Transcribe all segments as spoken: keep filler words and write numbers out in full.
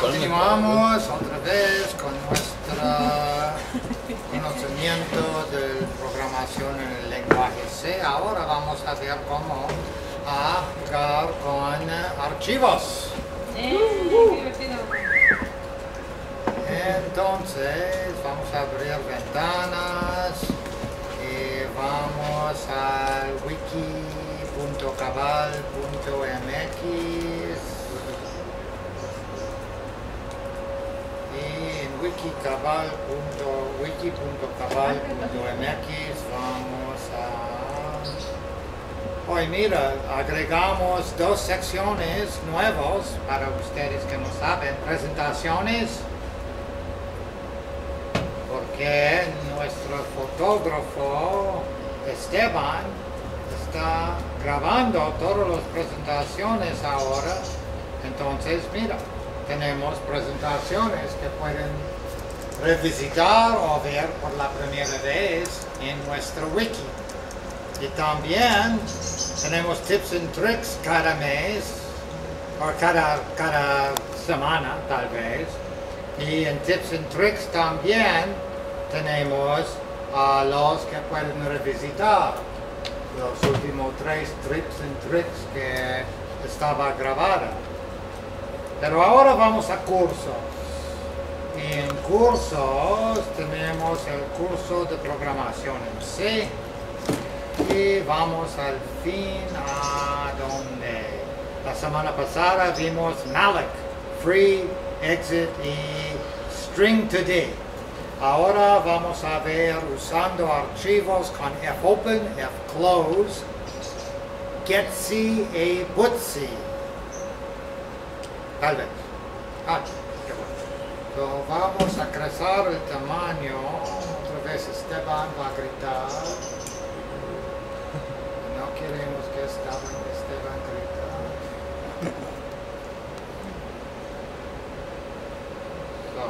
Continuamos otra vez con nuestro conocimiento de programación en el lenguaje C. Ahora vamos a ver cómo a jugar con archivos. Eh, Entonces vamos a abrir ventanas y vamos al wiki punto cabal punto m x. Y en wiki punto cabal punto m x vamos a... Hoy mira, agregamos dos secciones nuevas para ustedes que no saben, presentaciones, porque nuestro fotógrafo Esteban está grabando todas las presentaciones ahora. Entonces mira, tenemos presentaciones que pueden revisitar o ver por la primera vez en nuestro wiki. Y también tenemos tips and tricks cada mes, o cada, cada semana tal vez. Y en tips and tricks también tenemos a uh, los que pueden revisitar los últimos tres tips and tricks que estaba grabada. Pero ahora vamos a cursos. Y en cursos tenemos el curso de programación en C. Y vamos al fin a donde la semana pasada vimos malloc, Free, Exit y String today. Ahora vamos a ver usando archivos con fopen, fclose, getc y putc. Tal vez. Ah, qué bueno. So, vamos a crecer el tamaño. Otra vez Esteban va a gritar. No queremos que Esteban, Esteban grite. So.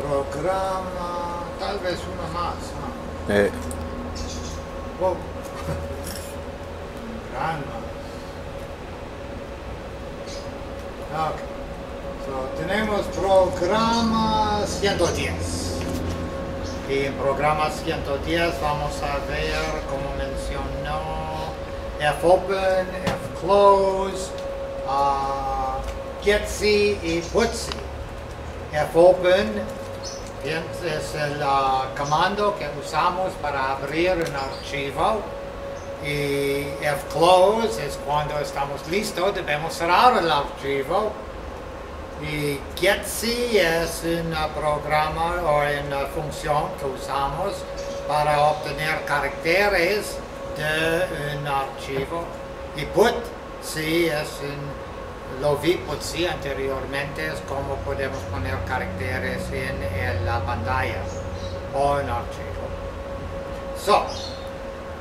Programa, tal vez una más, ¿no? Eh. Oh. Programa. Okay. So, tenemos programa ciento diez. Y en programa ciento diez vamos a ver, como mencionó, fopen, fclose, uh, getc y putc. Fopen es el uh, comando que usamos para abrir un archivo, y fclose es cuando estamos listos, debemos cerrar el archivo, y getc es un programa o una función que usamos para obtener caracteres de un archivo, y putc es un... Lo vi por sí anteriormente, es como podemos poner caracteres en, en la pantalla o en archivo. So,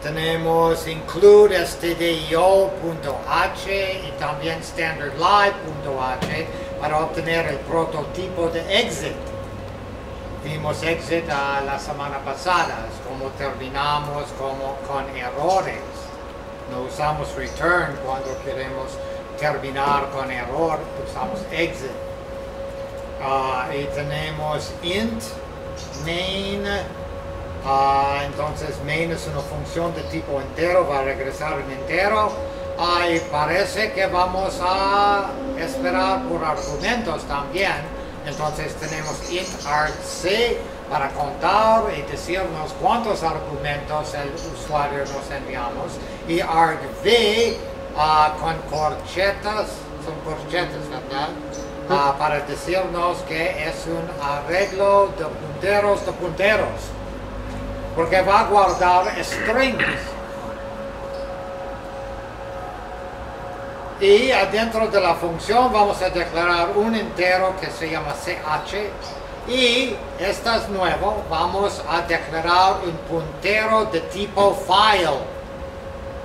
tenemos include stdio punto h y también stderr punto h para obtener el prototipo de Exit. Vimos Exit a la semana pasada, como terminamos como con errores. No usamos return cuando queremos terminar con error, usamos exit. Uh, y tenemos int, main, uh, entonces main es una función de tipo entero, va a regresar un entero, uh, y parece que vamos a esperar por argumentos también, entonces tenemos int argc para contar y decirnos cuántos argumentos el usuario nos enviamos, y argv Uh, con corchetas, son corchetas, ¿verdad? Uh, para decirnos que es un arreglo de punteros de punteros, porque va a guardar strings. Y adentro de la función vamos a declarar un entero que se llama ch, y esta es nueva, vamos a declarar un puntero de tipo file.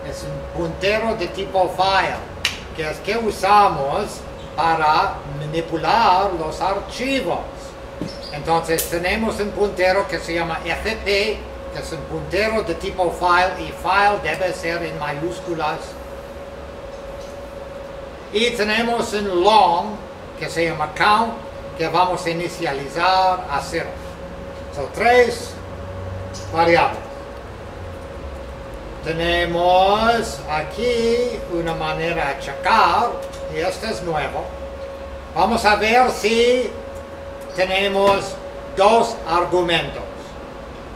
Es un puntero de tipo file es que usamos para manipular los archivos. Entonces tenemos un puntero que se llama F P, que es un puntero de tipo file, y file debe ser en mayúsculas. Y tenemos un long que se llama count, que vamos a inicializar a cero. Son tres variables. Tenemos aquí una manera de checar, y esto es nuevo. Vamos a ver si tenemos dos argumentos.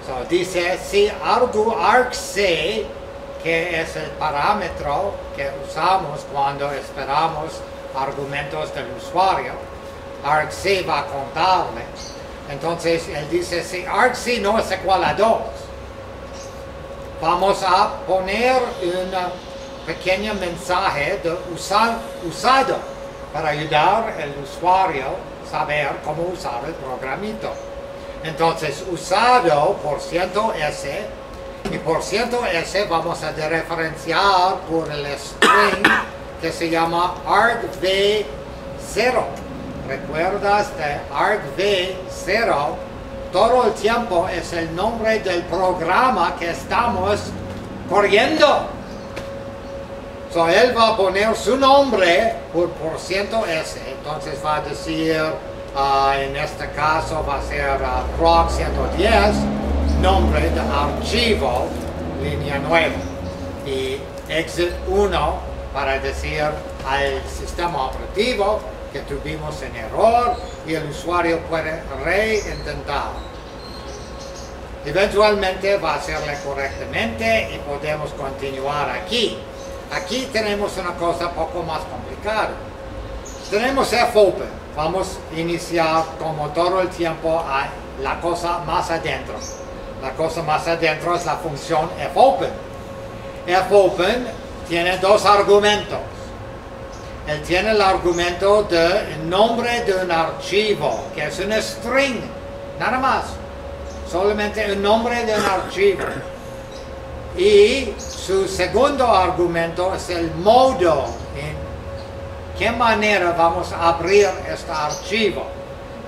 So, dice si argc, que es el parámetro que usamos cuando esperamos argumentos del usuario, argc va a contarle. Entonces él dice si argc no es igual a dos, vamos a poner un pequeño mensaje de usar, usado para ayudar al usuario a saber cómo usar el programito. Entonces usado por ciento S, y por ciento S vamos a referenciar por el string que se llama argv cero. Recuerdas de argv cero, todo el tiempo es el nombre del programa que estamos corriendo. So, él va a poner su nombre por por ciento S, entonces va a decir, uh, en este caso va a ser uh, prog ciento diez. Nombre de archivo, línea nueva, y exit uno para decir al sistema operativo que tuvimos en error, y el usuario puede reintentar. Eventualmente va a hacerle correctamente y podemos continuar aquí. Aquí tenemos una cosa poco más complicada. Tenemos fopen, vamos a iniciar como todo el tiempo a la cosa más adentro. La cosa más adentro es la función fopen. Fopen tiene dos argumentos. Él tiene el argumento del nombre de un archivo, que es un string, nada más. Solamente el nombre de un archivo. Y su segundo argumento es el modo. ¿En qué manera vamos a abrir este archivo?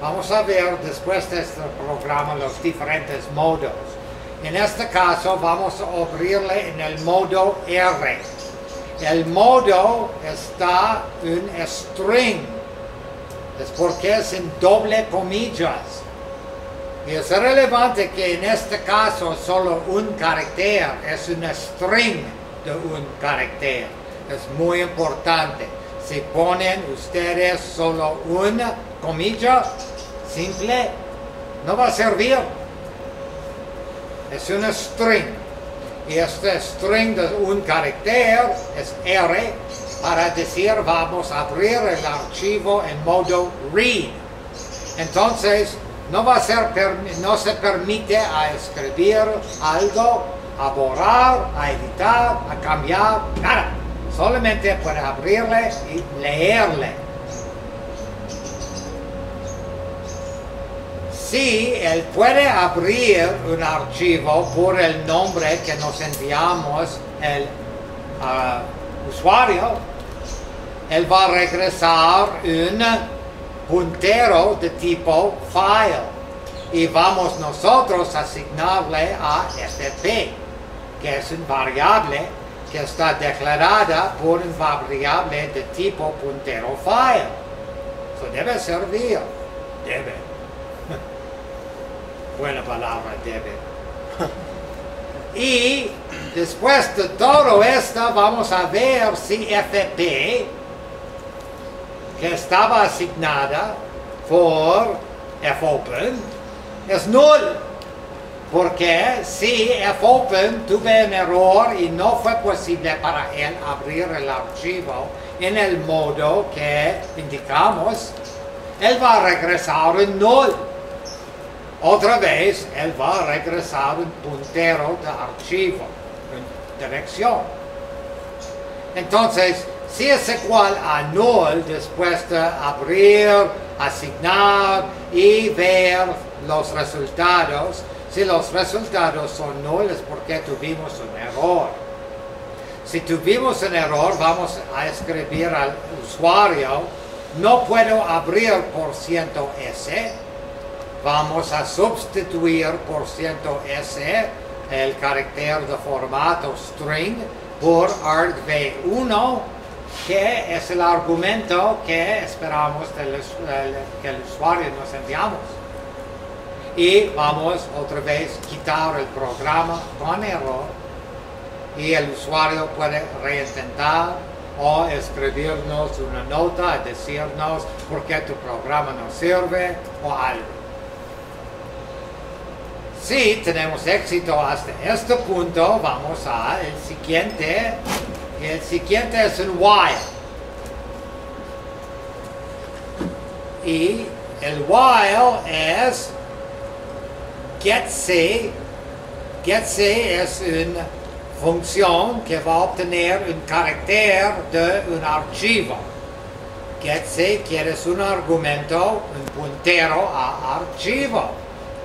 Vamos a ver después de este programa los diferentes modos. En este caso vamos a abrirle en el modo R. El modo está en string. Es porque es en doble comillas. Y es relevante que en este caso solo un carácter es un string de un carácter. Es muy importante. Si ponen ustedes solo una comilla simple, no va a servir. Es un string. Y este string de un carácter es R para decir vamos a abrir el archivo en modo read. Entonces, no, va a ser, no se permite a escribir algo, a borrar, a editar, a cambiar, nada. Solamente puede abrirle y leerle. Sí, él puede abrir un archivo por el nombre que nos enviamos el uh, usuario. Él va a regresar un puntero de tipo file y vamos nosotros a asignarle a fp, que es una variable que está declarada por un variable de tipo puntero file. Eso debe servir. Debe. Buena palabra, debe. Y después de todo esto vamos a ver si F P, que estaba asignada por fopen, es null. Porque si fopen tuve un error y no fue posible para él abrir el archivo en el modo que indicamos, él va a regresar un null. Otra vez, él va a regresar un puntero de archivo, en dirección. Entonces, si es igual a null después de abrir, asignar y ver los resultados, si los resultados son nulos porque tuvimos un error. Si tuvimos un error, vamos a escribir al usuario, no puedo abrir por ciento S. Vamos a sustituir por ciento S el carácter de formato string por argv uno, que es el argumento que esperamos que el usuario nos enviamos. Y vamos otra vez a quitar el programa con error. Y el usuario puede reintentar o escribirnos una nota, decirnos por qué tu programa no sirve o algo. Si tenemos éxito hasta este punto, vamos al siguiente. Y el siguiente es un while. Y el while es getc. Getc es un función que va a obtener un carácter de un archivo. Getc quiere un argumento, un puntero a archivo,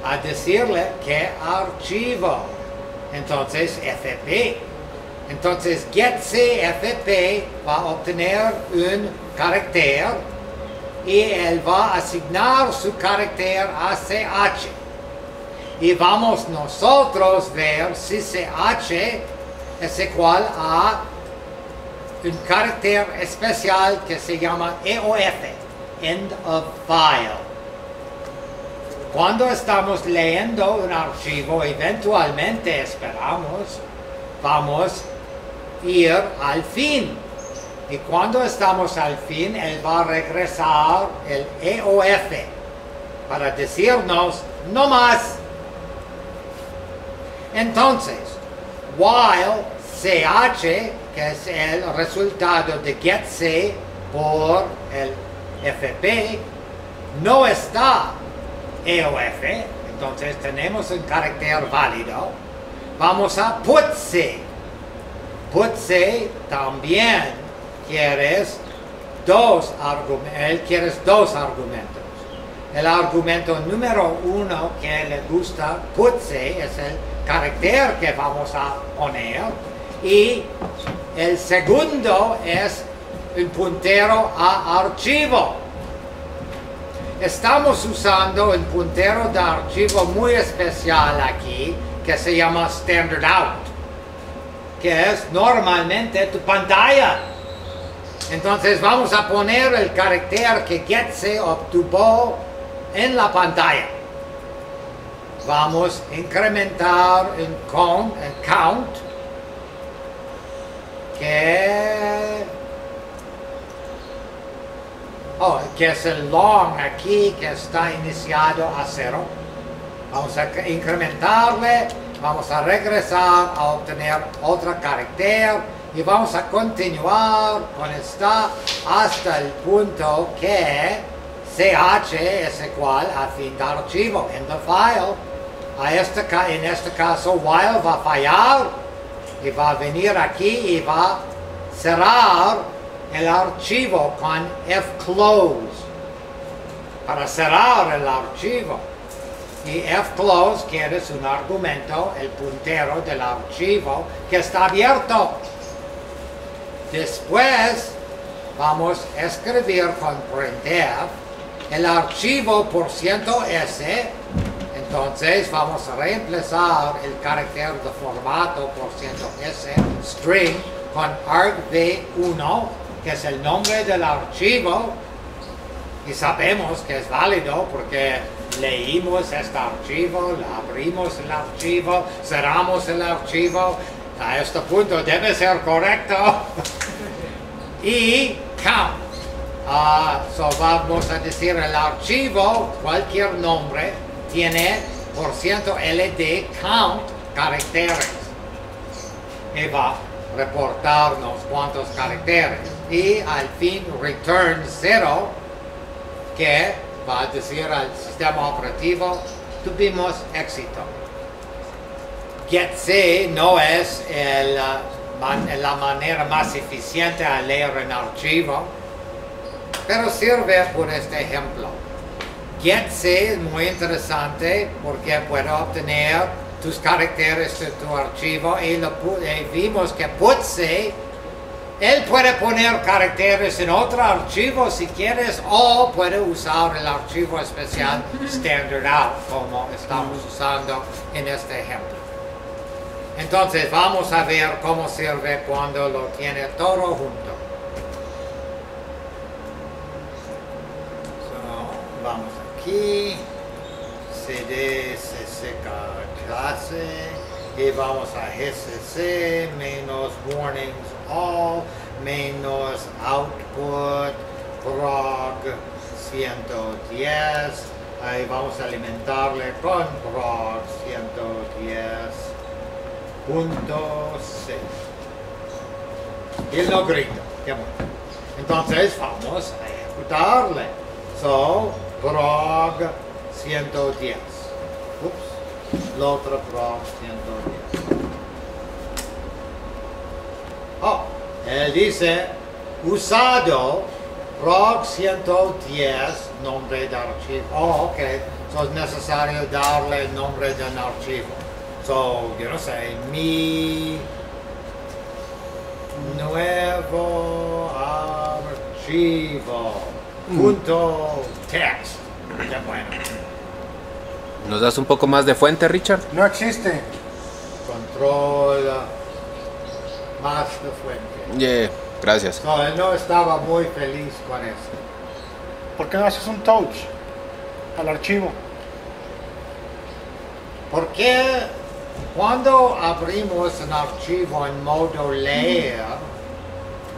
a decirle que archivo. Entonces F P. Entonces getc F P va a obtener un carácter y él va a asignar su carácter a C H. Y vamos nosotros a ver si C H es igual a un carácter especial que se llama E O F, End of File. Cuando estamos leyendo un archivo, eventualmente esperamos, vamos a ir al fin. Y cuando estamos al fin, él va a regresar el E O F para decirnos no más. Entonces, while C H, que es el resultado de getc por el F P, no está E O F, entonces tenemos un carácter válido. Vamos a putc. Putc también quieres dos, él quiere dos argumentos. El argumento número uno que le gusta putc es el carácter que vamos a poner, y el segundo es un puntero a archivo. Estamos usando un puntero de archivo muy especial aquí que se llama stdout, que es normalmente tu pantalla. Entonces vamos a poner el carácter que getc obtuvo en la pantalla. Vamos a incrementar un count, un count que, oh, que es el long aquí que está iniciado a cero. Vamos a incrementarle, vamos a regresar a obtener otro carácter y vamos a continuar con esta hasta el punto que C H es igual a fin de archivo, en the file. A este, en este caso, while va a fallar y va a venir aquí y va a cerrar el archivo con fclose para cerrar el archivo. Y fclose quiere un argumento, el puntero del archivo que está abierto. Después vamos a escribir con printf el archivo por ciento S. Entonces vamos a reemplazar el carácter de formato por ciento S string con argv uno, que es el nombre del archivo, y sabemos que es válido porque leímos este archivo, abrimos el archivo, cerramos el archivo. A este punto debe ser correcto. Y count. Uh, so vamos a decir el archivo, cualquier nombre, tiene por ciento L D count caracteres y va a reportarnos cuántos caracteres, y al fin return cero, que va a decir al sistema operativo tuvimos éxito. Getc no es el, la manera más eficiente a leer un archivo, pero sirve por este ejemplo. Getc es muy interesante porque puedo obtener tus caracteres de tu archivo y lo eh, vimos que putc, él puede poner caracteres en otro archivo si quieres, o puede usar el archivo especial stdout como estamos usando en este ejemplo. Entonces vamos a ver cómo sirve cuando lo tiene todo junto. So, vamos aquí, cd, cc clase, y vamos a gcc, menos warnings all, menos output, prog ciento diez, ahí vamos a alimentarle con prog ciento diez. Punto C. Y lo grito. Qué bueno. Entonces vamos a ejecutarle. So, prog ciento diez. Ups. El otro prog ciento diez. Oh, él dice usado prog ciento diez, nombre de archivo. Oh, ok. So es necesario darle el nombre del archivo. So, yo no sé, mi nuevo archivo punto text. Ya bueno. ¿Nos das un poco más de fuente, Richard? No existe. Control más de fuente. Yeah, gracias. So, él no estaba muy feliz con esto. ¿Por qué no haces un touch al archivo? ¿Por qué? Cuando abrimos un archivo en modo leer,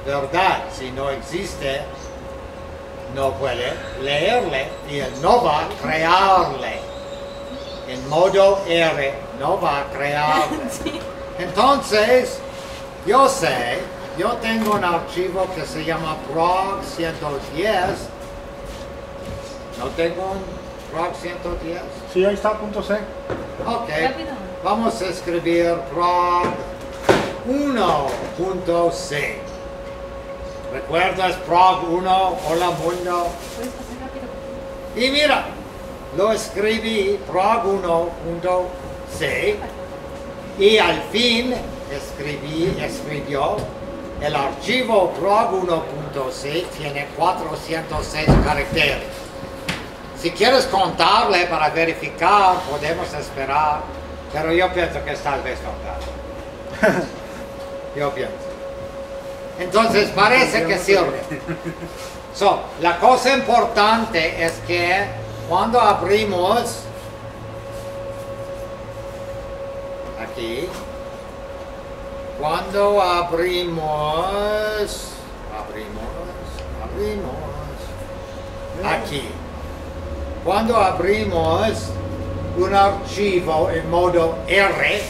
¿verdad? Si no existe, no puede leerle y él no va a crearle. En modo R, no va a crearle. Entonces, yo sé, yo tengo un archivo que se llama prog ciento diez. ¿No tengo un prog ciento diez? Sí, ahí está, punto C. Ok. Rápido. Vamos a escribir prog uno punto c. ¿Recuerdas prog uno? Hola mundo. Y mira, lo escribí prog uno punto c y al fin escribí, escribió el archivo prog uno punto c, tiene cuatrocientos seis caracteres. Si quieres contarle para verificar, podemos esperar. Pero yo pienso que es tal vez contado. Yo pienso. Entonces parece que sirve. So, la cosa importante es que cuando abrimos aquí, cuando abrimos, abrimos, abrimos, aquí, cuando abrimos un archivo en modo R,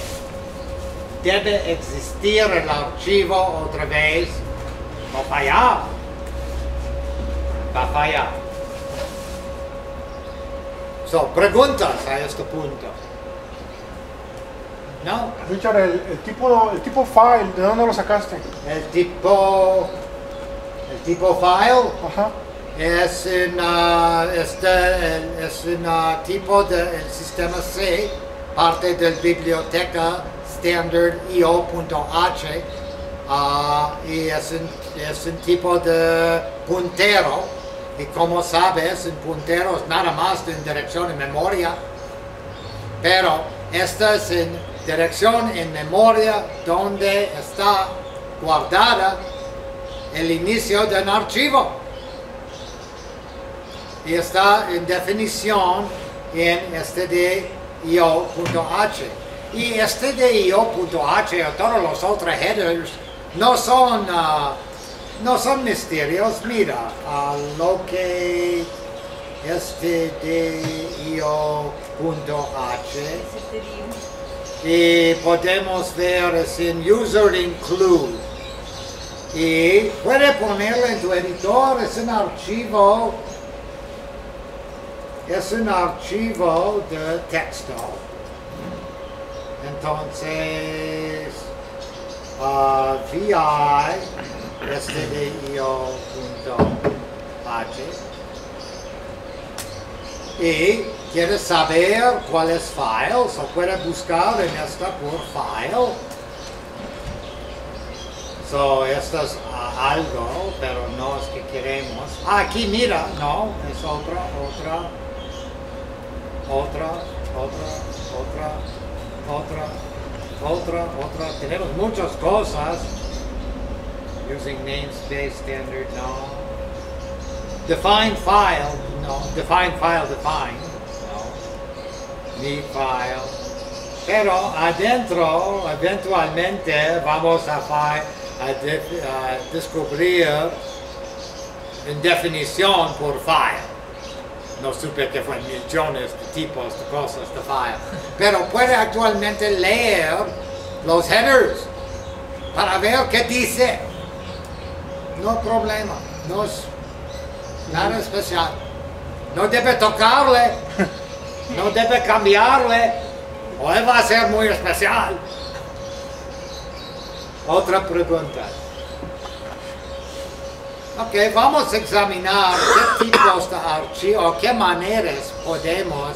debe existir el archivo otra vez, va a fallar, va a fallar. So, preguntas a este punto. ¿No? Richard, el, el, tipo, el tipo file, ¿de dónde lo sacaste? El tipo, el tipo file. Ajá. Es un uh, este, uh, tipo del sistema C, parte de la biblioteca standard E O punto H, uh, y es un, es un tipo de puntero, y como sabes, un puntero es nada más de una dirección en memoria, pero esta es una dirección en memoria donde está guardada el inicio de un archivo. Y está en definición en stdio punto h. Y stdio punto h y todos los otros headers no son, uh, no son misterios. Mira, uh, lo que stdio punto h y podemos ver es en user include. Y puede ponerlo en tu editor, es un archivo. Es un archivo de texto. Entonces, uh, vi stdio punto h y Quiere saber cuál es file, so puede buscar en esta por file. So, esto es uh, algo, pero no es que queremos. Ah, aquí mira, no, es otra, otra, otra, otra, otra, otra, otra, otra. Tenemos muchas cosas. Using namespace standard, no. Define file, no. Define file, define, no. Need file. Pero adentro, eventualmente, vamos a file. A, de, a descubrir en definición por file. No supe que fueron millones de tipos de cosas de file. Pero puede actualmente leer los headers para ver qué dice. No problema. No es nada especial. No debe tocarle. No debe cambiarle. O él va a ser muy especial. Otra pregunta. Ok, vamos a examinar qué tipos de archivos o qué maneras podemos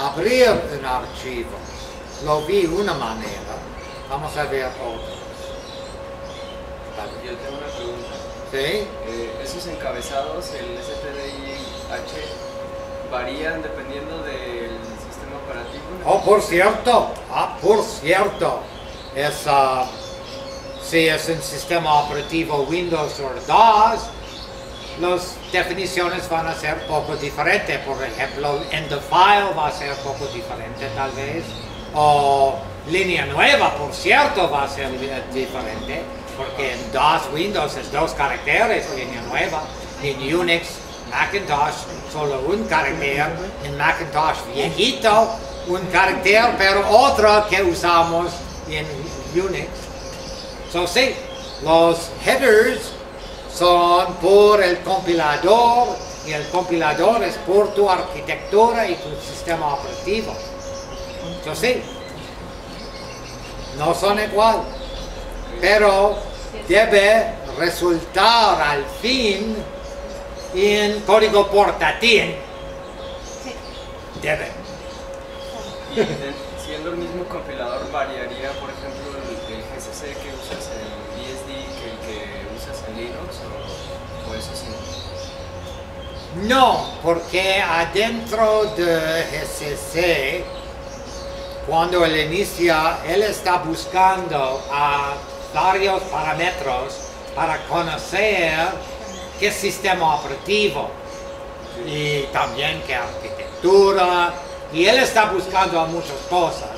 abrir un archivo. Lo vi una manera. Vamos a ver otras. Yo tengo una pregunta. ¿Sí? Eh, ¿Esos encabezados, el stdih, varían dependiendo del sistema operativo? Oh, por cierto. Ah, por cierto. Esa... Uh, Si es un sistema operativo Windows o DOS, las definiciones van a ser poco diferentes. Por ejemplo, end of file va a ser poco diferente, tal vez. O línea nueva, por cierto, va a ser diferente. Porque en DOS Windows es dos caracteres, línea nueva. En Unix, Macintosh, solo un carácter. En Macintosh viejito, un carácter, pero otro que usamos en Unix. So, sí, los headers son por el compilador y el compilador es por tu arquitectura y tu sistema operativo. So, sí, no son igual, pero debe resultar al fin en código portátil. Debe. Siendo el mismo compilador variaría, por ejemplo, que usas el B S D que el que usas en Linux o, o eso sí? No, porque adentro de G C C, cuando él inicia, él está buscando a varios parámetros para conocer qué sistema operativo y también qué arquitectura, y él está buscando muchas cosas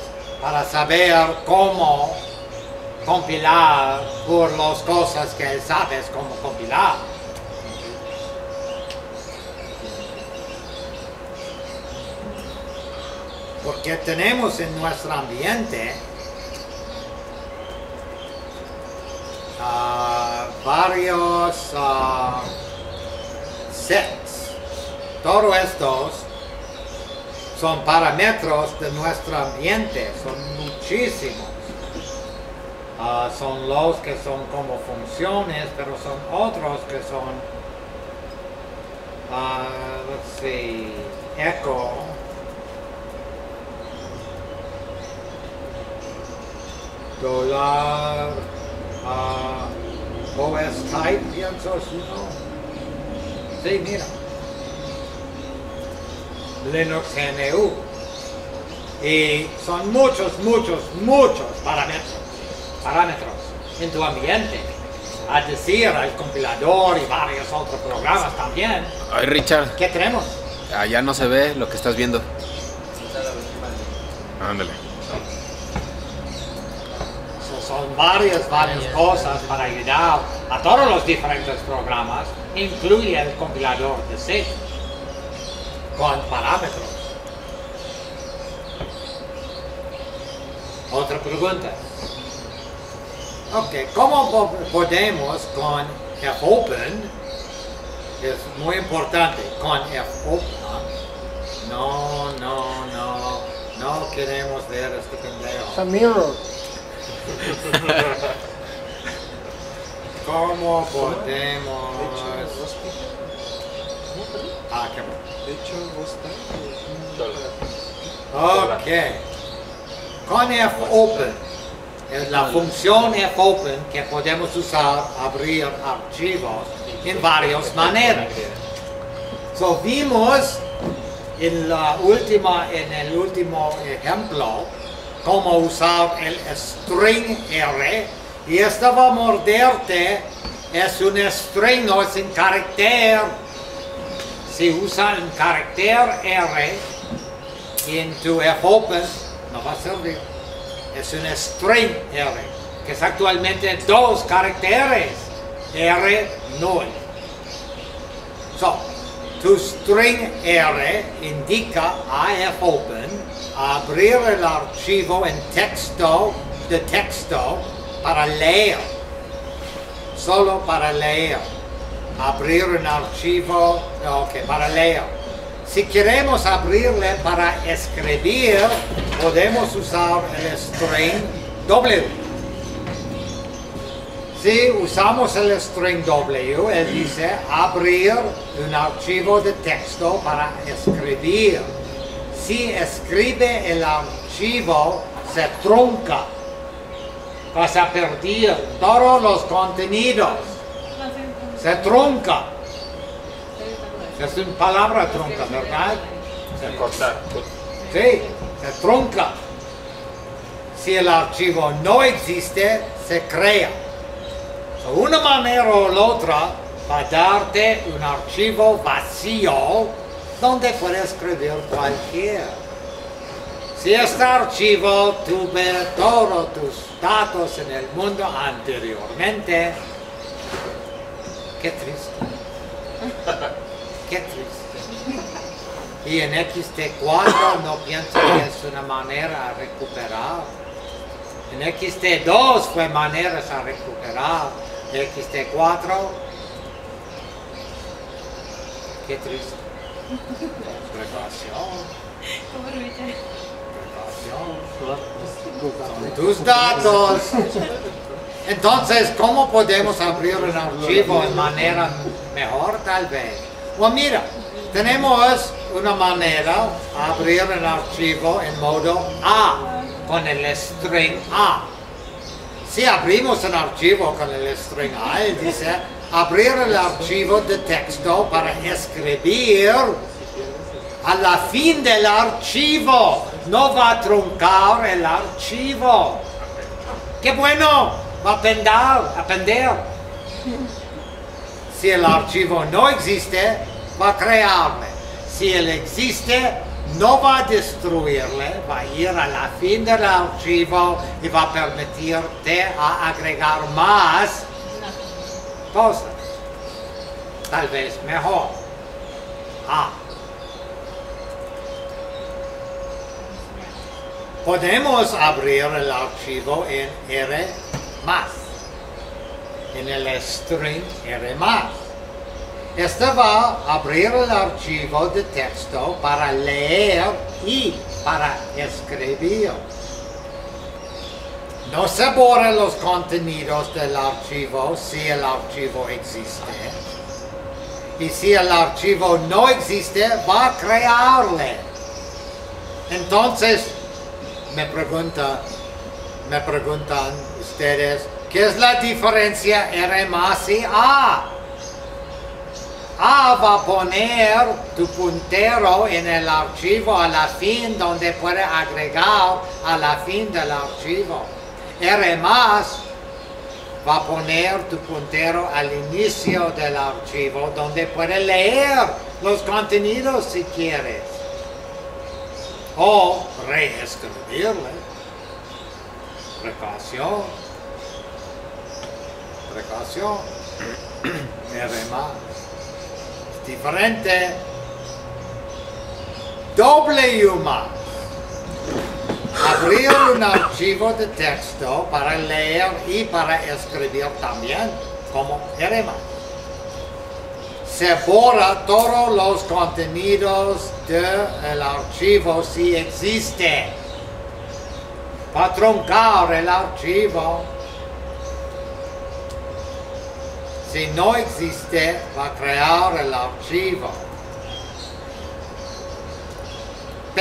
para saber cómo compilar por las cosas que sabes cómo compilar. Porque tenemos en nuestro ambiente uh, varios uh, sets. Todos estos son parámetros de nuestro ambiente, son muchísimos. Uh, son los que son como funciones, pero son otros que son, uh, let's see, echo, dollar, uh, O S type, pienso, si no. Sí, mira. Linux G N U. Y son muchos, muchos, muchos parámetros. parámetros en tu ambiente, a decir al compilador y varios otros programas también. Ay, Richard. ¿Qué tenemos? Allá no se ve lo que estás viendo. Ándale. So, son varias, varias cosas para ayudar a todos los diferentes programas, incluye el compilador de C, con parámetros. Otra pregunta. Ok, ¿cómo podemos con fopen? Es muy importante, con fopen. No, no, no, no queremos ver este pendejo. It's a mirror. ¿Cómo podemos Ah, qué bueno. De hecho, vos estás... Ok. Con fopen, es la función fopen que podemos usar abrir archivos en varias maneras. So, vimos en, la última, en el último ejemplo cómo usar el string R, y esta va a morderte, es un string, no es un carácter. Si usa un carácter R en tu fopen, no va a servir. Es un string R, que es actualmente dos caracteres, R null. So, tu string R indica a fopen, abrir el archivo en texto, de texto, para leer, solo para leer, abrir un archivo, ok, para leer. Si queremos abrirle para escribir, podemos usar el string W. Si usamos el string W, él dice abrir un archivo de texto para escribir. Si escribe el archivo, se trunca. Vas a perder todos los contenidos. Se trunca. Es una palabra trunca, ¿verdad? Se corta. Sí, se trunca. Si el archivo no existe, se crea. De una manera o la otra, va a darte un archivo vacío donde puedes escribir cualquier. Si este archivo tuve todos tus datos en el mundo anteriormente, qué triste. Qué triste. Y en equis te cuatro no pienso que es una manera a recuperar. En equis te dos fue maneras a recuperar. En equis te cuatro, qué triste. Precaución. Precaución. Son tus datos. Entonces, ¿cómo podemos abrir un archivo en manera mejor tal vez? Bueno, mira, tenemos una manera de abrir el archivo en modo A, con el string A. Si abrimos un archivo con el string A, él dice abrir el archivo de texto para escribir a la fin del archivo. No va a truncar el archivo. ¡Qué bueno! Va a aprender, aprender. Si el archivo no existe, va a crearle. Si él existe, no va a destruirle, va a ir a la fin del archivo y va a permitirte a agregar más cosas. Tal vez mejor. Ah. Podemos abrir el archivo en R más. En el string R más. Este va a abrir el archivo de texto para leer y para escribir. No se borran los contenidos del archivo si el archivo existe. Y si el archivo no existe, va a crearle. Entonces, me preguntan, me preguntan ustedes, ¿qué es la diferencia R más y A? A va a poner tu puntero en el archivo a la fin, donde puede agregar a la fin del archivo. R más va a poner tu puntero al inicio del archivo, donde puede leer los contenidos si quieres. O reescribirle. Precaución. Precaución, R más, es diferente. W más, abrir un archivo de texto para leer y para escribir también, como R más. Se borra todos los contenidos del archivo si existe. Para truncar el archivo. Si no existe, va a crear el archivo.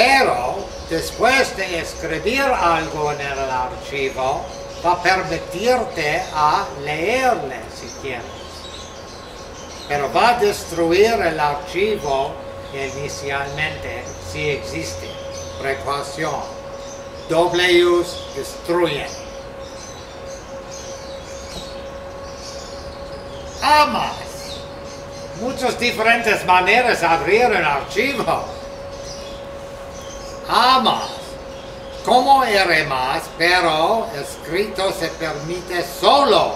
Però después de escribir algo en el archivo, va a permitirte a leerle si quieres. Pero va a destruir el archivo inicialmente si existe. Precaución. W's destruyen. Además, muchas diferentes maneras de abrir un archivo. Además, como R más, pero escrito se permite solo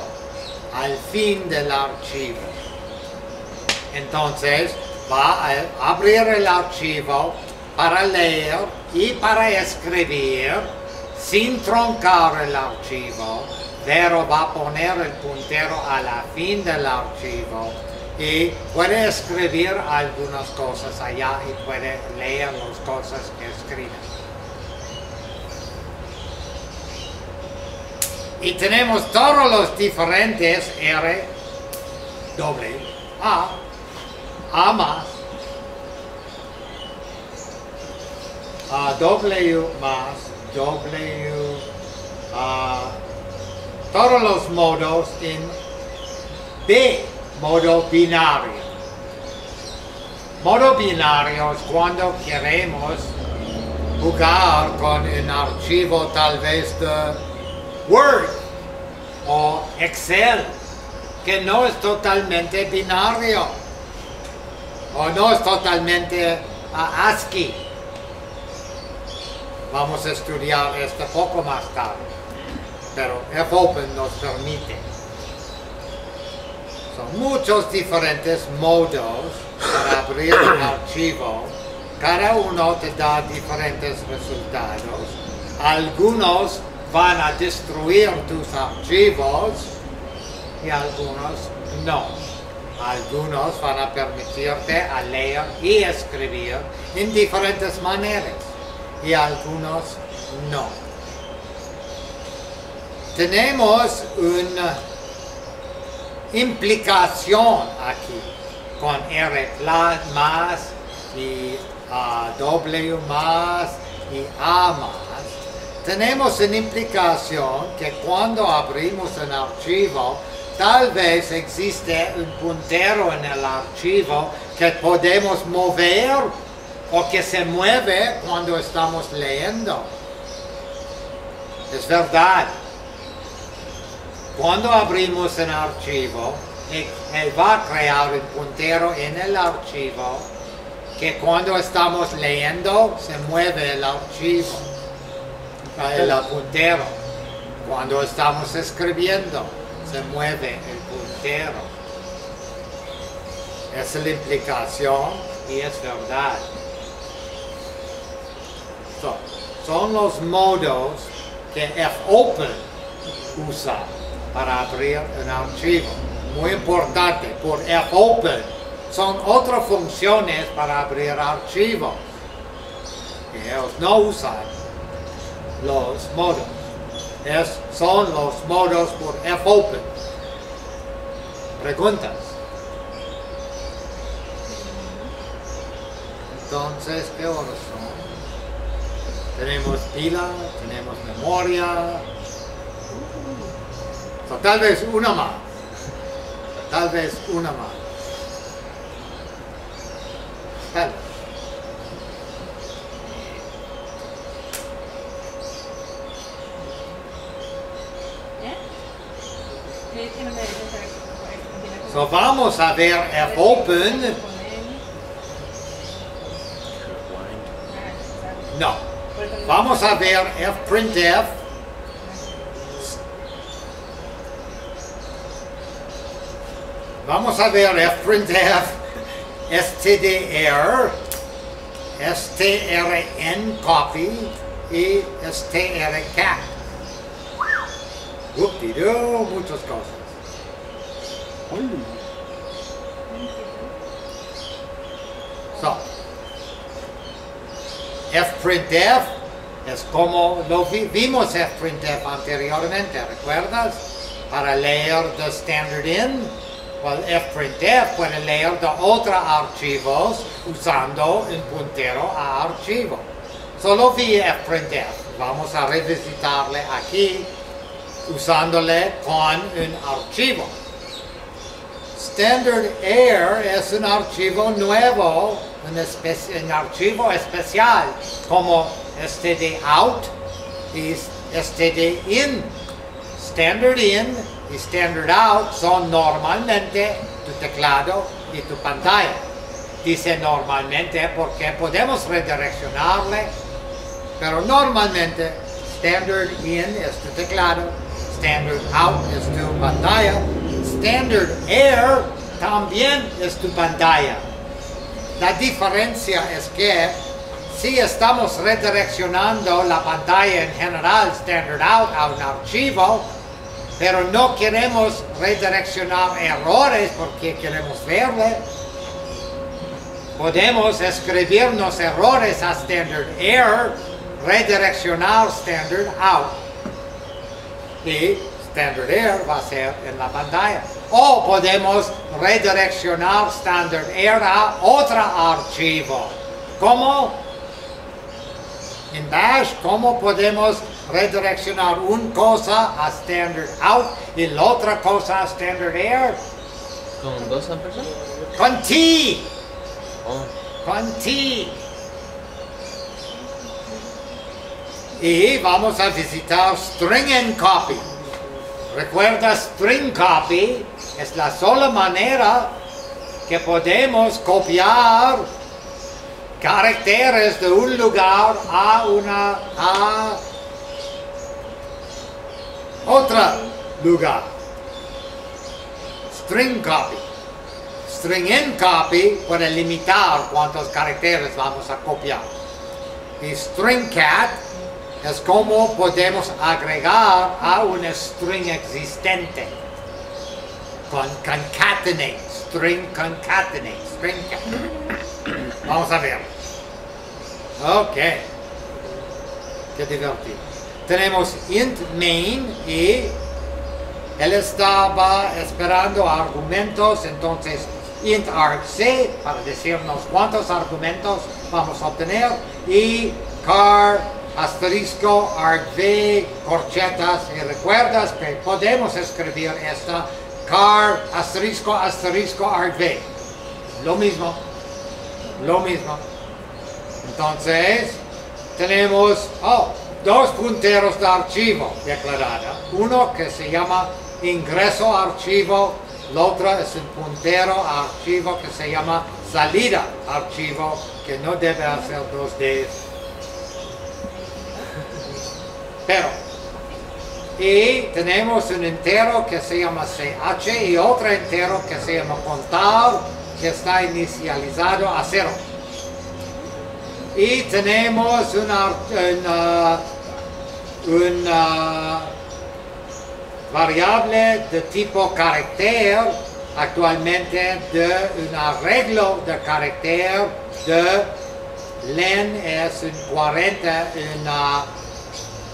al fin del archivo. Entonces, va a abrir el archivo para leer y para escribir sin truncar el archivo, pero va a poner el puntero a la fin del archivo y puede escribir algunas cosas allá y puede leer las cosas que escribe. Y tenemos todos los diferentes R, W, A, A más, A W más, W, A, todos los modos en B, modo binario. Modo binario es cuando queremos jugar con un archivo tal vez de Word o Excel, que no es totalmente binario o no es totalmente uh, ASCII. Vamos a estudiar esto poco más tarde, pero fopen nos permite. Son muchos diferentes modos para abrir un archivo. Cada uno te da diferentes resultados. Algunos van a destruir tus archivos y algunos no. Algunos van a permitirte a leer y escribir en diferentes maneras y algunos no. Tenemos una implicación aquí con R más y uh, W más y A más. Tenemos una implicación que cuando abrimos un archivo, tal vez existe un puntero en el archivo que podemos mover o que se mueve cuando estamos leyendo. Es verdad. Cuando abrimos un archivo, él va a crear un puntero en el archivo que cuando estamos leyendo se mueve el archivo. El puntero, cuando estamos escribiendo, se mueve el puntero. Esa es la implicación y es verdad. So, son los modos que fopen usa para abrir un archivo. Muy importante, por fopen son otras funciones para abrir archivos que ellos no usan. Los modos. Es, son los modos por fopen. ¿Preguntas? Entonces, ¿qué horas son? Tenemos pila, tenemos memoria. So, tal vez una más. Tal vez una más. Tal vez. So, vamos a ver fopen. No. Vamos a ver fprintf. Vamos a ver fprintf, stderr, strncpy y strcat. Whoop-de-doo, muchas cosas. So, fprintf es como lo vi vimos fprintf anteriormente, ¿recuerdas? Para leer de stdin, well, fprintf puede leer de otros archivos usando un puntero a archivo. sono via fprintf. Vamos a revisitarle aquí usándole con un archivo. Standard err es un archivo nuevo, un, un archivo especial como stdout y stdin. Standard in y standard out son normalmente tu teclado y tu pantalla. Dice normalmente porque podemos redireccionarle, pero normalmente standard in es tu teclado, standard out es tu pantalla, standard err también es tu pantalla. La diferencia es que si estamos redireccionando la pantalla en general, standard out, a un archivo, pero no queremos redireccionar errores porque queremos verle, podemos escribirnos errores a standard error, redireccionar standard out y standard error va a ser en la pantalla. O podemos redireccionar standard error a otro archivo. ¿Cómo? En bash, ¿cómo podemos redireccionar una cosa a standard out y la otra cosa a standard error? ¿Con dos ampersand? Con T. Oh. Con T. Y vamos a visitar strncpy. Recuerda, strncpy es la sola manera que podemos copiar caracteres de un lugar a una a otra lugar. Strncpy. Strncpy para limitar cuántos caracteres vamos a copiar. Y strnccat es como podemos agregar a un string existente. Con concatenate. String concatenate. Strnccat. Vamos a ver. Ok. Qué divertido. Tenemos int main y él estaba esperando argumentos, entonces int argc para decirnos cuántos argumentos vamos a obtener y car asterisco argv corchetas, y recuerdas que podemos escribir esta car asterisco asterisco argv, lo mismo, lo mismo. Entonces tenemos oh, dos punteros de archivo declarada, uno que se llama ingreso archivo, el otro es un puntero archivo que se llama salida archivo, que no debe hacer dos Ds. Pero, y tenemos un entero que se llama ch y otro entero que se llama contar, que está inicializado a cero. Y tenemos una, una, una variable de tipo carácter, actualmente de un arreglo de carácter de len es un cuarenta, una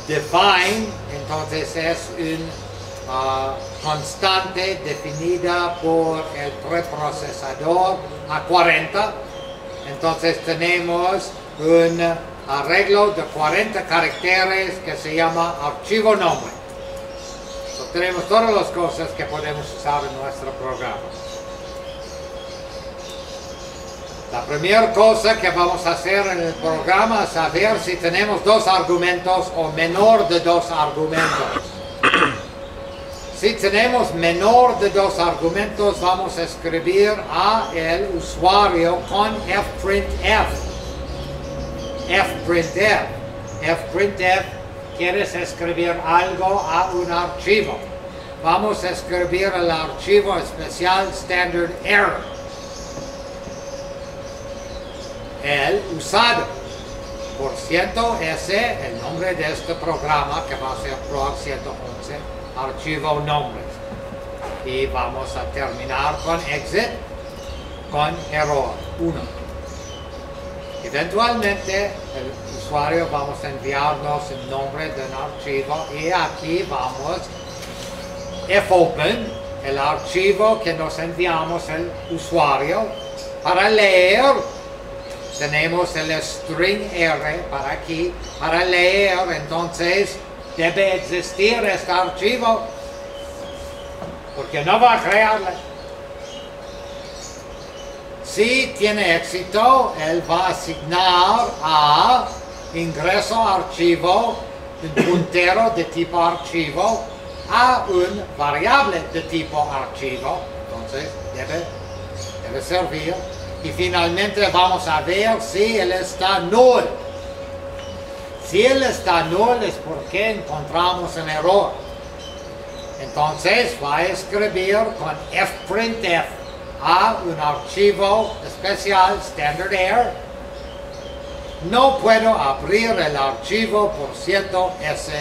define, entonces es una uh, constante definida por el preprocesador a cuarenta, entonces tenemos un arreglo de cuarenta caracteres que se llama archivo nombre. So, tenemos todas las cosas que podemos usar en nuestro programa. La primera cosa que vamos a hacer en el programa es saber si tenemos dos argumentos o menor de dos argumentos. Si tenemos menor de dos argumentos, vamos a escribir a el usuario con fprintf. fprintf. fprintf, quieres escribir algo a un archivo. Vamos a escribir el archivo especial standard error. El usado. Por cierto, ese es el nombre de este programa que va a ser prog ciento once, archivo nombres. Y vamos a terminar con exit, con error uno. Eventualmente el usuario vamos a enviarnos el nombre de un archivo y aquí vamos fopen, el archivo que nos enviamos el usuario para leer tenemos el string r para aquí, para leer, entonces debe existir este archivo, porque no va a crearla. Si tiene éxito, él va a asignar a ingreso archivo, un puntero de tipo archivo, a un variable de tipo archivo, entonces debe, debe servir. Y finalmente vamos a ver si él está null. Si él está null es porque encontramos un error. Entonces va a escribir con fprintf a un archivo especial stderr. No puedo abrir el archivo por cierto s.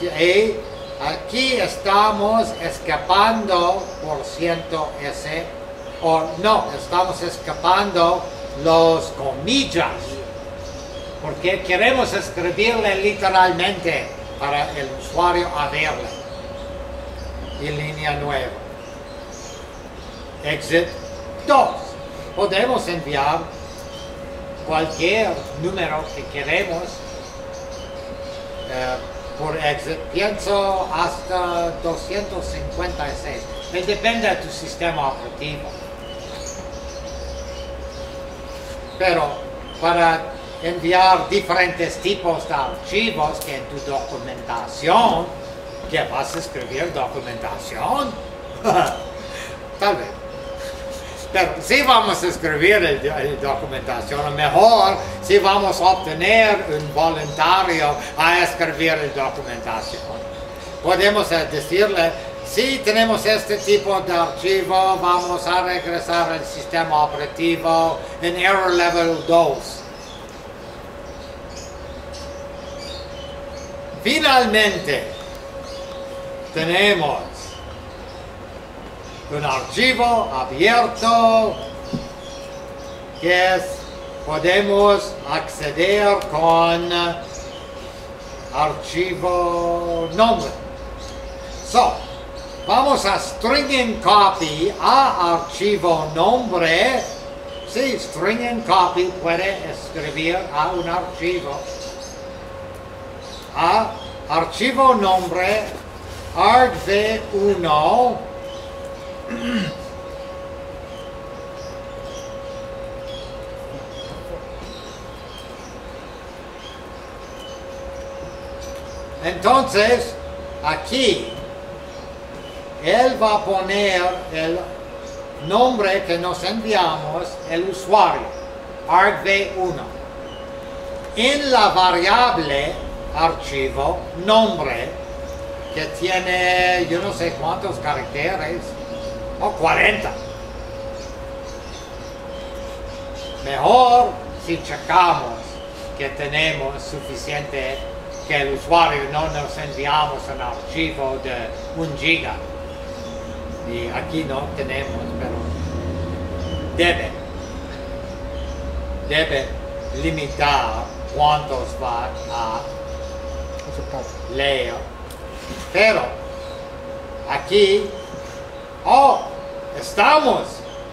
Y aquí estamos escapando por ciento s. O no, estamos escapando los comillas, porque queremos escribirle literalmente para el usuario a verle. Y línea nueva. Exit dos. Podemos enviar cualquier número que queremos eh, por exit. Pienso hasta doscientos cincuenta y seis. Depende de tu sistema operativo. Pero para enviar diferentes tipos de archivos que en tu documentación, que vas a escribir documentación, tal vez. Pero si vamos a escribir la documentación, mejor si vamos a obtener un voluntario a escribir la documentación. Podemos decirle, si tenemos este tipo de archivo, vamos a regresar al sistema operativo en error level dos. Finalmente, tenemos un archivo abierto que es, podemos acceder con archivo nombre. So, vamos a strncpy a archivo nombre. Sí, strncpy puede escribir a un archivo. A archivo nombre argv uno. Entonces, aquí él va a poner el nombre que nos enviamos, el usuario, argv uno. En la variable archivo nombre, que tiene yo no sé cuántos caracteres, o cuarenta. Mejor si checamos que tenemos suficiente, que el usuario no nos enviamos un archivo de un giga. Y aquí no tenemos, pero debe, debe limitar cuántos va a leer. Pero aquí, oh, estamos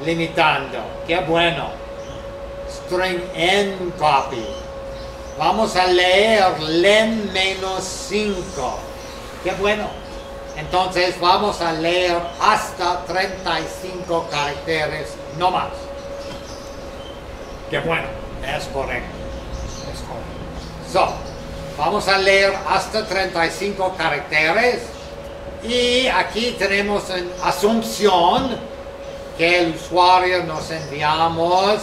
limitando, qué bueno. String n copy. Vamos a leer len menos cinco, qué bueno. Entonces vamos a leer hasta treinta y cinco caracteres, no más. Qué bueno, es correcto. Es correcto. So, vamos a leer hasta treinta y cinco caracteres y aquí tenemos una asunción que el usuario nos enviamos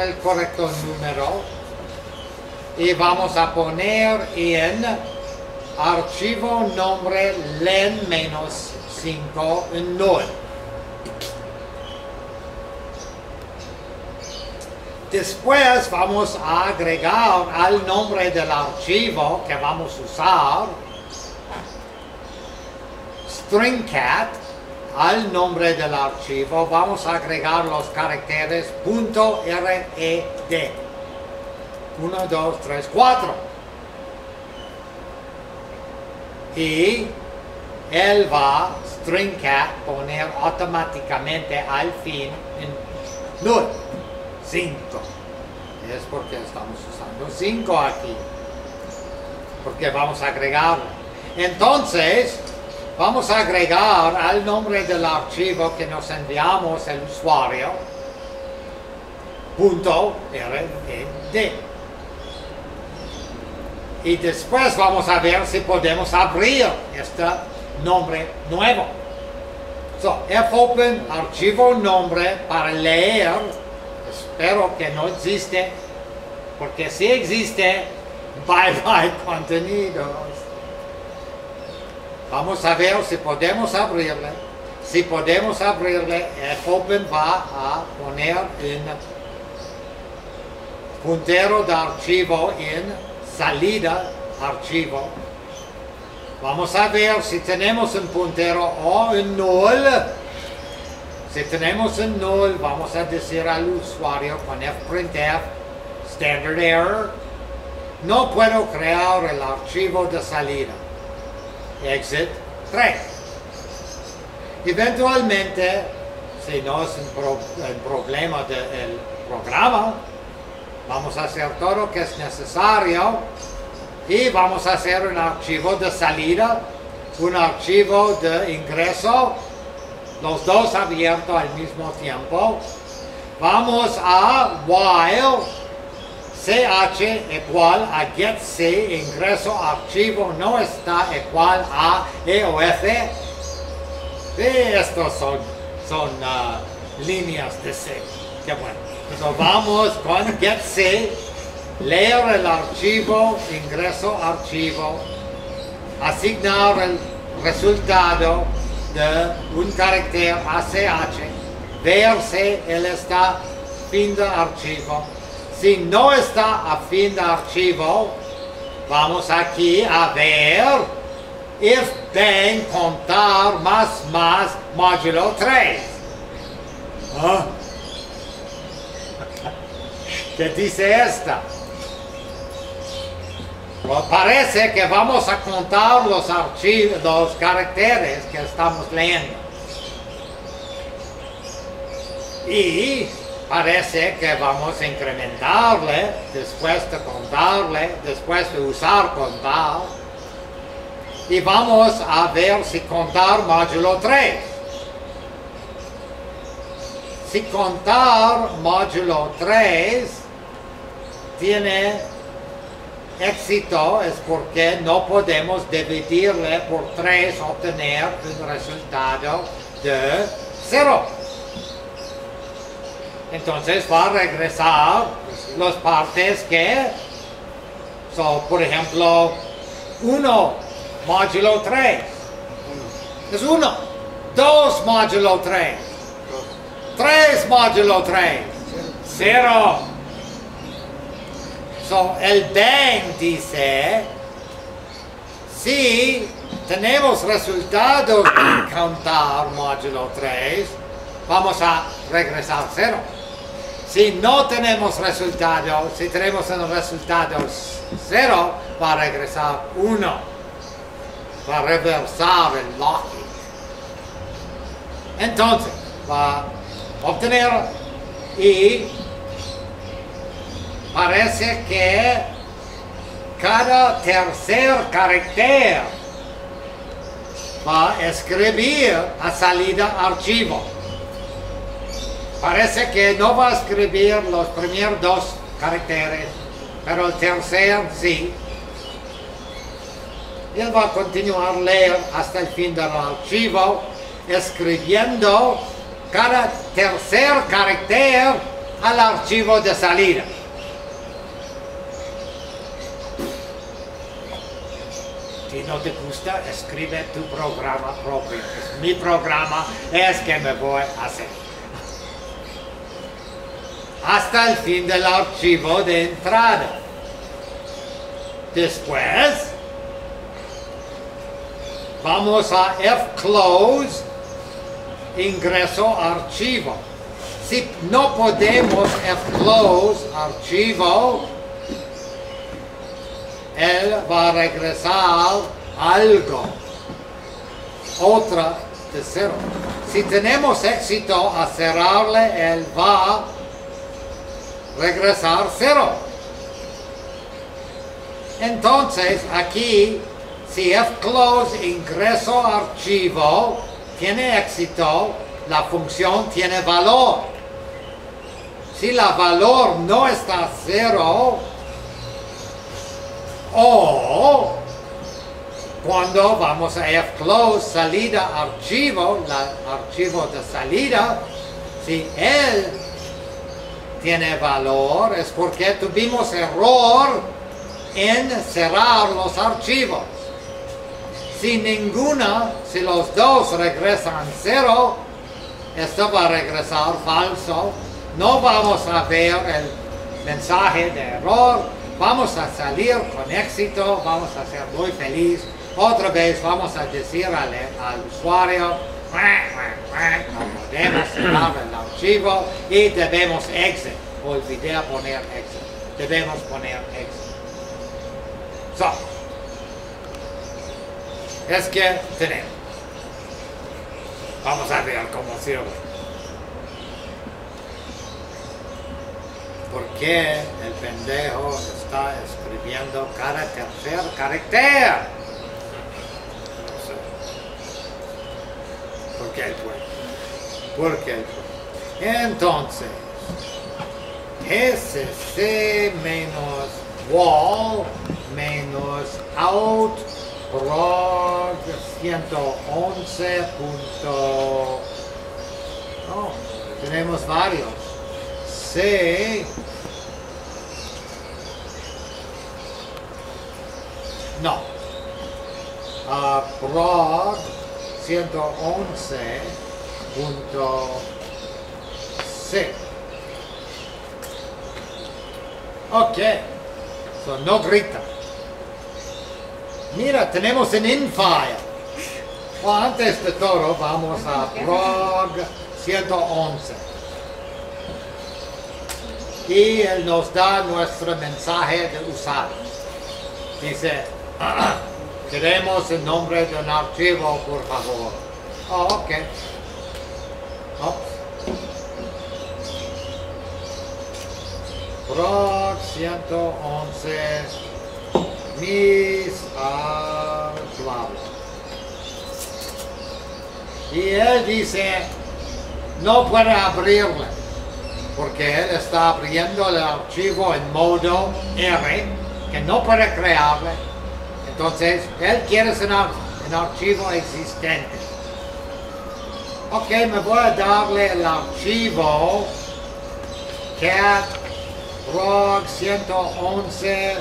el correcto número. Y vamos a poner en archivo nombre len menos cinco en null. Después vamos a agregar al nombre del archivo que vamos a usar strnccat. Al nombre del archivo vamos a agregar los caracteres .red. uno, dos, tres, cuatro. Y él va strncpy poner automáticamente al fin en null cinco. Es porque estamos usando cinco aquí, porque vamos a agregar. Entonces vamos a agregar al nombre del archivo que nos enviamos el usuario punto rnd, y después vamos a ver si podemos abrir este nombre nuevo. So, fopen archivo nombre para leer. Espero que no existe, porque si existe, bye bye contenidos. Vamos a ver si podemos abrirle. Si podemos abrirle, fopen va a poner en puntero de archivo en salida archivo. Vamos a ver si tenemos un puntero o un null. Si tenemos un null, vamos a decir al usuario con fprintf stderr, no puedo crear el archivo de salida exit tres. Eventualmente, si no es un, pro, un problema del programa, vamos a hacer todo lo que es necesario y vamos a hacer un archivo de salida, un archivo de ingreso, los dos abiertos al mismo tiempo. Vamos a while ch igual a getc, ingreso archivo no está igual a E O F. Estos son, son uh, líneas de C. Qué bueno. Entonces vamos con getc, leer el archivo, ingreso archivo, asignar el resultado de un carácter a ch, ver si él está a fin de archivo. Si no está a fin de archivo, vamos aquí a ver if then contar más más módulo tres. ¿Ah? ¿Qué dice esta? Pues parece que vamos a contar los archivos, los caracteres que estamos leyendo. Y parece que vamos a incrementarle, después de contarle, después de usar contar. Y vamos a ver si contar módulo tres. Si contar módulo tres tiene éxito, es porque no podemos dividirle por tres, obtener un resultado de cero. Entonces va a regresar las partes que son, por ejemplo, uno módulo tres. Es uno. dos módulo tres. tres módulo tres. cero. So, el then dice, si tenemos resultados de contar módulo tres, vamos a regresar cero. Si no tenemos resultados, si tenemos un resultado cero, va a regresar uno. Va a reversar el locking. Entonces, va a obtener y parece que cada tercer carácter va a escribir a salida archivo. Parece que no va a escribir los primeros dos caracteres, pero el tercer sí. Él va a continuar a leer hasta el fin del archivo, escribiendo cada tercer carácter al archivo de salida. Si no te gusta, escribe tu programa propio. Mi programa es que me voy a hacer. Hasta el fin del archivo de entrada. Después, vamos a fclose, ingreso archivo. Si no podemos fclose archivo, él va a regresar algo, otra de cero. Si tenemos éxito a cerrarle, él va a regresar cero. Entonces aquí, si fclose ingreso archivo tiene éxito, la función tiene valor. Si la valor no está cero, o cuando vamos a fclose salida archivo, la archivo de salida, si él tiene valor es porque tuvimos error en cerrar los archivos. Si ninguna, si los dos regresan cero, esto va a regresar falso. No vamos a ver el mensaje de error. Vamos a salir con éxito. Vamos a ser muy feliz. Otra vez vamos a decir al, al usuario, no podemos cerrar el archivo y debemos exit. Olvidé poner exit. Debemos poner exit. So, es que tenemos. Vamos a ver cómo sirve. ¿Por qué el pendejo está escribiendo cada tercer carácter? No sé. ¿Por qué él fue? ¿Por qué él fue? Entonces, sc menos wall menos out prog ciento once. No, tenemos varios. C. No. Uh, prog ciento once punto C. Ok. So, no grita. Mira, tenemos un infile. O antes de todo, vamos a prog ciento once. Y él nos da nuestro mensaje de usuario. Dice, queremos el nombre de un archivo, por favor. Oh, ok. prog ciento once. Mis archivos. Y él dice, no puede abrirle, porque él está abriendo el archivo en modo R, que no puede crearle. Entonces, él quiere un, un archivo existente. Ok, me voy a darle el archivo cat prog ciento once.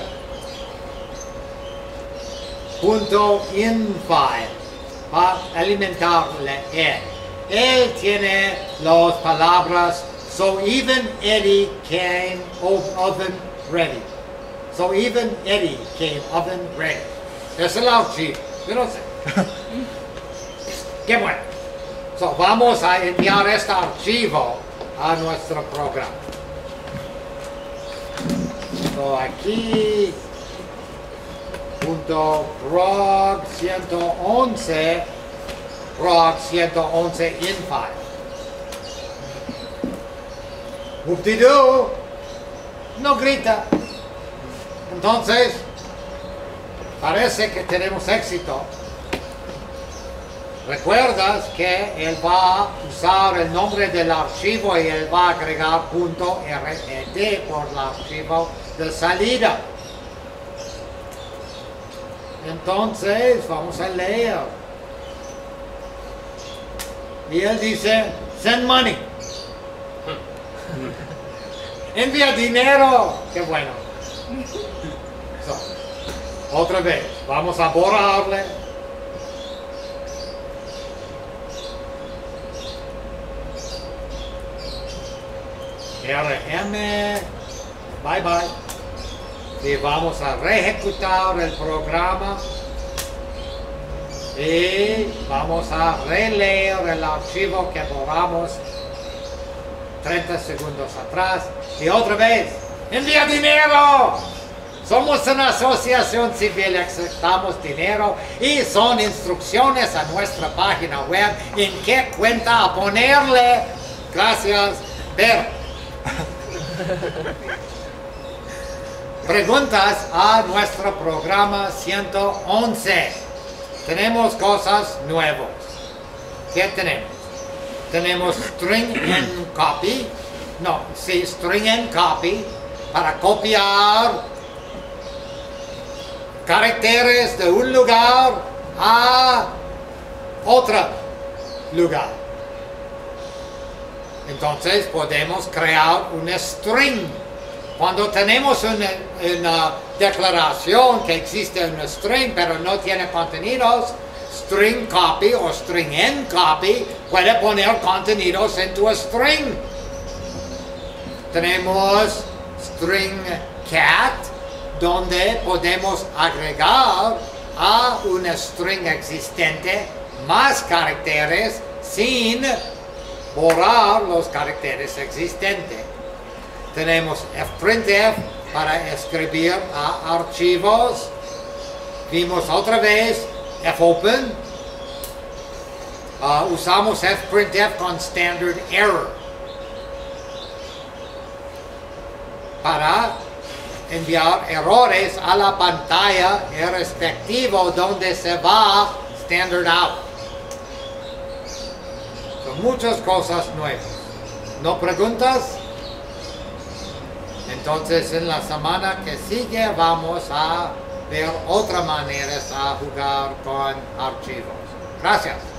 Punto infile para alimentarle él. Él tiene las palabras so even Eddie came oven ready. So even Eddie came oven ready. Es el archivo. Yo no sé. Qué bueno. So, vamos a enviar este archivo a nuestro programa. So, aquí. Punto prog ciento once prog ciento once infile. Whoop-de-doo, no grita. Entonces parece que tenemos éxito. Recuerdas que él va a usar el nombre del archivo y él va a agregar punto red por el archivo de salida. Entonces, vamos a leer. Y él dice, send money. Envía dinero. Qué bueno. So, otra vez, vamos a borrarle. R M. Bye bye. Y vamos a reejecutar el programa y vamos a releer el archivo que borramos treinta segundos atrás. Y otra vez, ¡envía dinero! Somos una asociación civil, aceptamos dinero y son instrucciones a nuestra página web en qué cuenta a ponerle. Gracias, Ver. Preguntas a nuestro programa ciento once. Tenemos cosas nuevas. ¿Qué tenemos? Tenemos string and copy. No, sí, string and copy para copiar caracteres de un lugar a otro lugar. Entonces podemos crear un string. Cuando tenemos una, una declaración que existe un string pero no tiene contenidos, string copy o string end copy puede poner contenidos en tu string. Tenemos string cat, donde podemos agregar a un string existente más caracteres sin borrar los caracteres existentes. Tenemos fprintf para escribir a archivos. Vimos otra vez fopen. Uh, usamos fprintf con standard error para enviar errores a la pantalla respectivo donde se va standard out. Son muchas cosas nuevas. ¿No preguntas? Entonces en la semana que sigue vamos a ver otras maneras a jugar con archivos. Gracias.